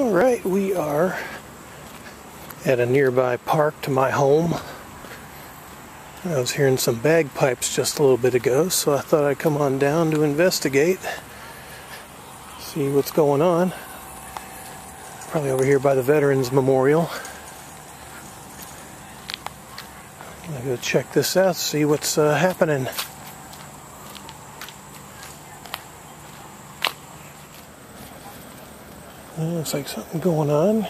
Alright, we are at a nearby park to my home. I was hearing some bagpipes just a little bit ago, so I thought I'd come on down to investigate, see what's going on. Probably over here by the Veterans Memorial. I'm gonna go check this out, see what's happening. Looks like something going on.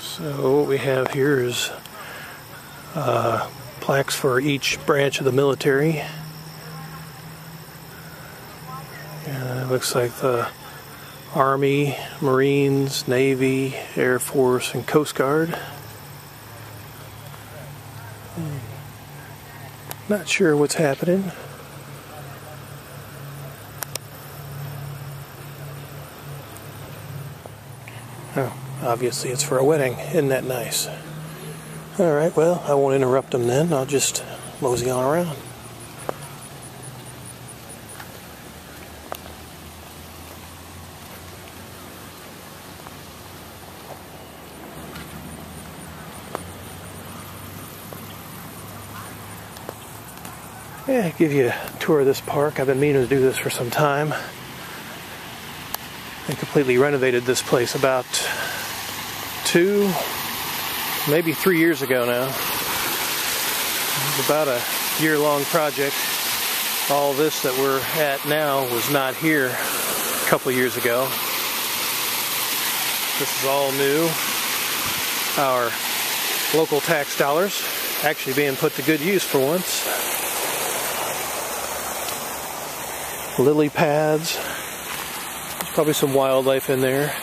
So what we have here is plaques for each branch of the military. And it looks like the Army, Marines, Navy, Air Force, and Coast Guard. Not sure what's happening. Oh, obviously it's for a wedding. Isn't that nice? Alright, well, I won't interrupt them then. I'll just mosey on around. Yeah, give you a tour of this park. I've been meaning to do this for some time. They completely renovated this place about 2, maybe 3 years ago now. It was about a year-long project. All this that we're at now was not here a couple years ago. This is all new. Our local tax dollars actually being put to good use for once. Lily pads. There's probably some wildlife in there.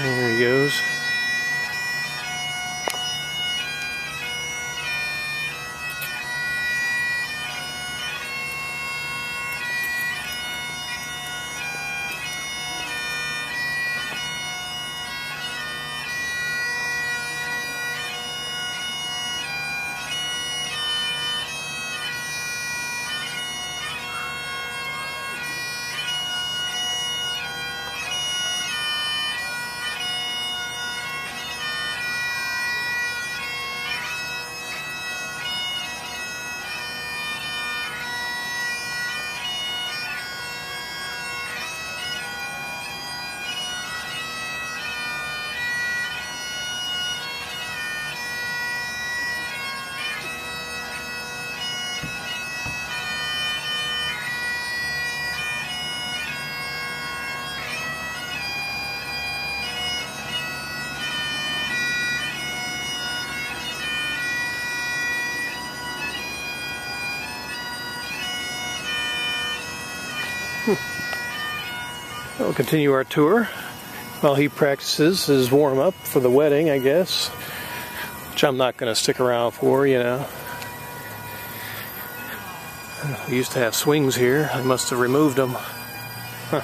There he goes. We'll continue our tour while he practices his warm-up for the wedding, I guess, which I'm not going to stick around for, you know. We used to have swings here. I must have removed them. Huh.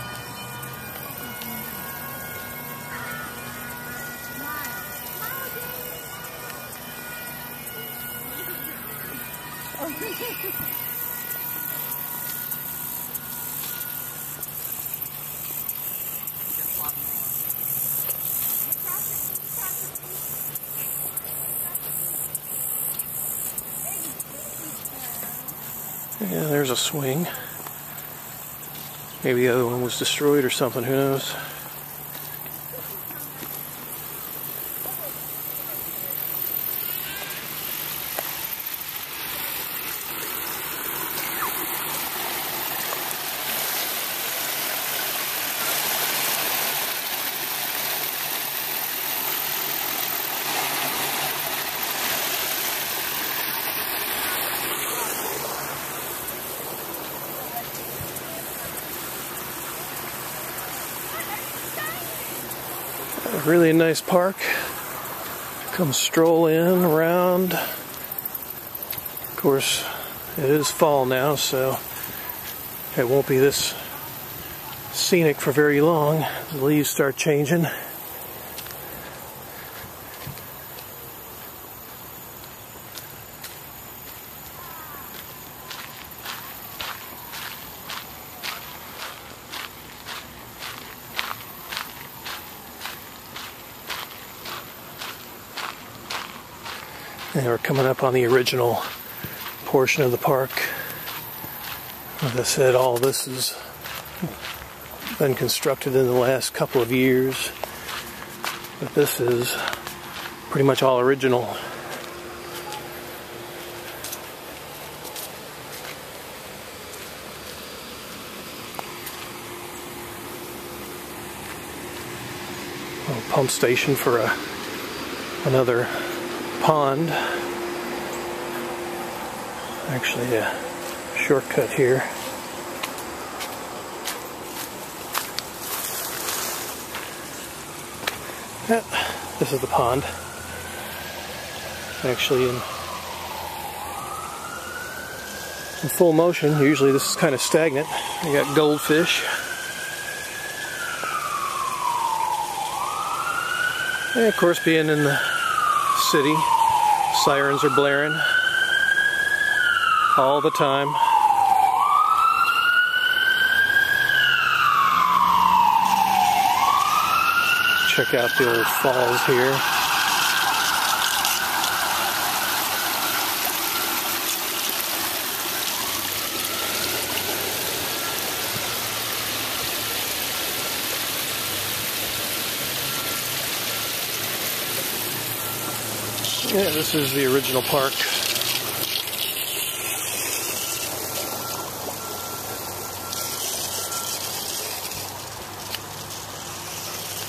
Yeah, there's a swing. Maybe the other one was destroyed or something, who knows. really nice park. Come stroll in, around. Of course, it is fall now, so it won't be this scenic for very long. The leaves start changing. And we're coming up on the original portion of the park. As I said, all this has been constructed in the last couple of years, but this is pretty much all original. Little pump station for another pond. Actually a shortcut here. Yep, this is the pond. It's actually in full motion. Usually this is kind of stagnant. You got goldfish. And of course, being in the city, sirens are blaring all the time. Check out the old falls here. Yeah, this is the original park.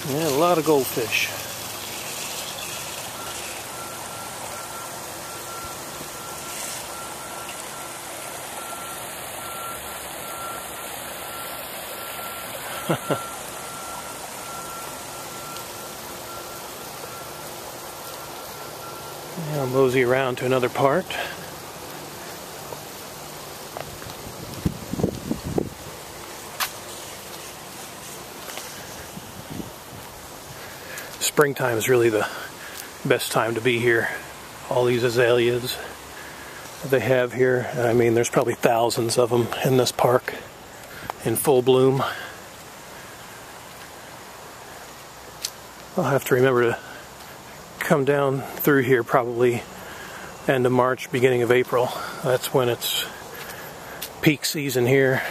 Yeah, a lot of goldfish. I'll mosey around to another part. Springtime is really the best time to be here. All these azaleas that they have here, I mean, there's probably thousands of them in this park in full bloom. I'll have to remember to come down through here probably end of March, beginning of April. That's when it's peak season here.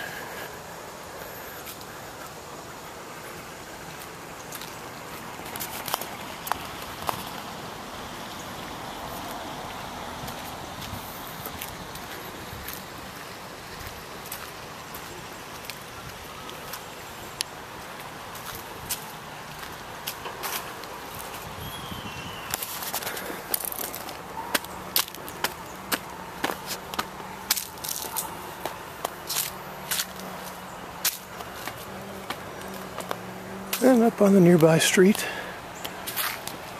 And up on the nearby street,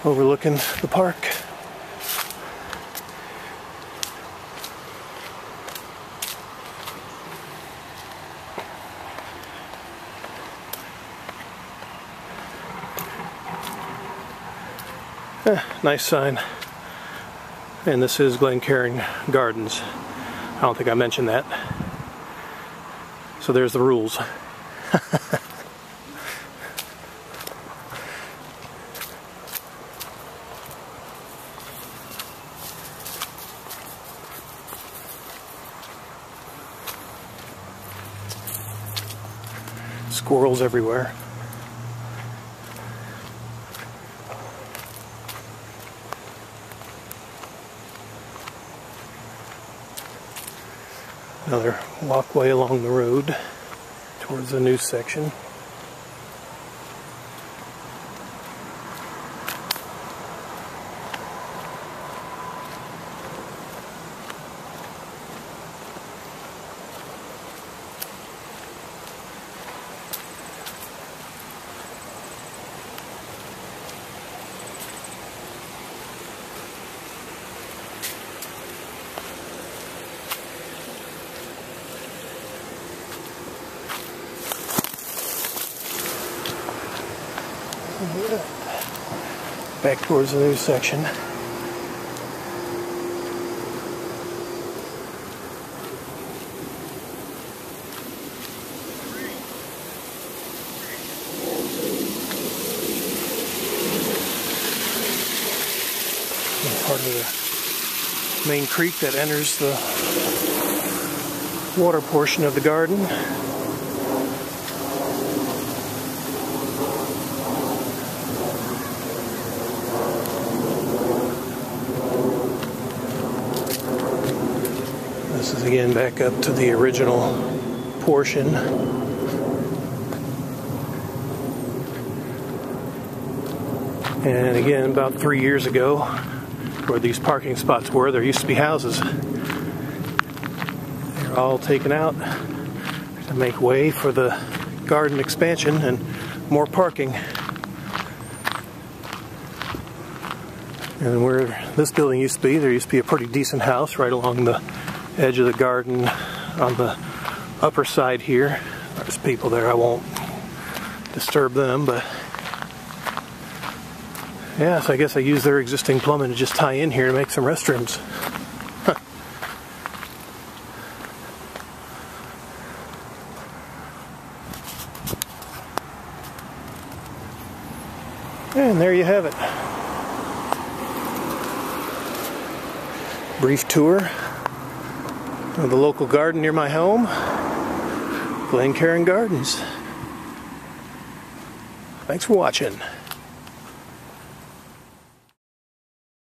overlooking the park. Nice sign. And this is Glencairn Gardens. I don't think I mentioned that. So there's the rules. Squirrels everywhere. Another walkway along the road towards the new section. back towards the new section. Part of the main creek that enters the water portion of the garden. This is again back up to the original portion. And again, about 3 years ago, where these parking spots were, there used to be houses. They're all taken out to make way for the garden expansion and more parking. And where this building used to be, there used to be a pretty decent house right along the edge of the garden on the upper side here. There's people there, I won't disturb them, but yeah, so I guess I use their existing plumbing to just tie in here to make some restrooms. Huh. And there you have it. Brief tour of the local garden near my home, Glencairn Gardens. Thanks for watching.